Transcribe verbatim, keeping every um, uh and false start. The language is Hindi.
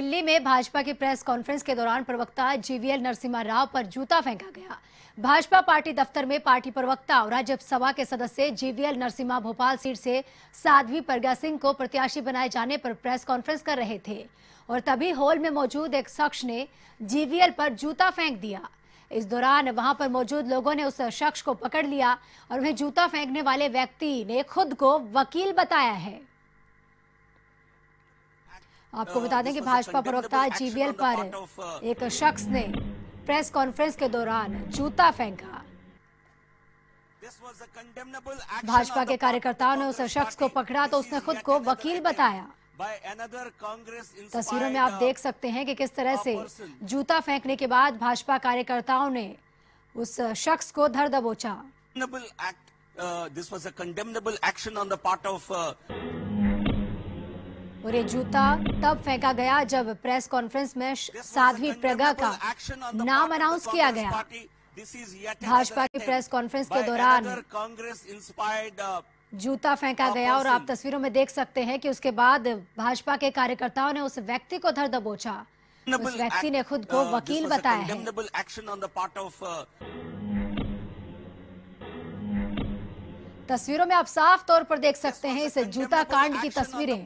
दिल्ली में भाजपा की प्रेस कॉन्फ्रेंस के दौरान प्रवक्ता जीवीएल नरसिम्हा राव पर जूता फेंका गया। भाजपा पार्टी दफ्तर में पार्टी प्रवक्ता और राज्यसभा के सदस्य जीवीएल नरसिम्हा भोपाल सीट से साध्वी प्रज्ञा सिंह को प्रत्याशी बनाए जाने पर प्रेस कॉन्फ्रेंस कर रहे थे और तभी हॉल में मौजूद एक शख्स ने जीवीएल पर जूता फेंक दिया। इस दौरान वहां पर मौजूद लोगों ने उस शख्स को पकड़ लिया और उन्हें जूता फेंकने वाले व्यक्ति ने खुद को वकील बताया है। आपको बता दें कि भाजपा प्रवक्ता जीवीएल पर एक शख्स ने प्रेस कॉन्फ्रेंस के दौरान जूता फेंका। भाजपा के कार्यकर्ताओं ने उस शख्स को पकड़ा तो उसने खुद को वकील बताया। तस्वीरों में आप देख सकते हैं कि किस तरह से जूता फेंकने के बाद भाजपा कार्यकर्ताओं ने उस शख्स को धर दबोचा। और ये जूता तब फेंका गया जब प्रेस कॉन्फ्रेंस में साध्वी प्रज्ञा का नाम अनाउंस किया गया। भाजपा की प्रेस कॉन्फ्रेंस के दौरान जूता फेंका गया और आप तस्वीरों में देख सकते हैं कि उसके बाद भाजपा के कार्यकर्ताओं ने उस व्यक्ति को धर दबोचा। उस व्यक्ति ने खुद को वकील बताया है। तस्वीरों में आप साफ तौर पर देख सकते हैं इस जूता कांड की तस्वीरें।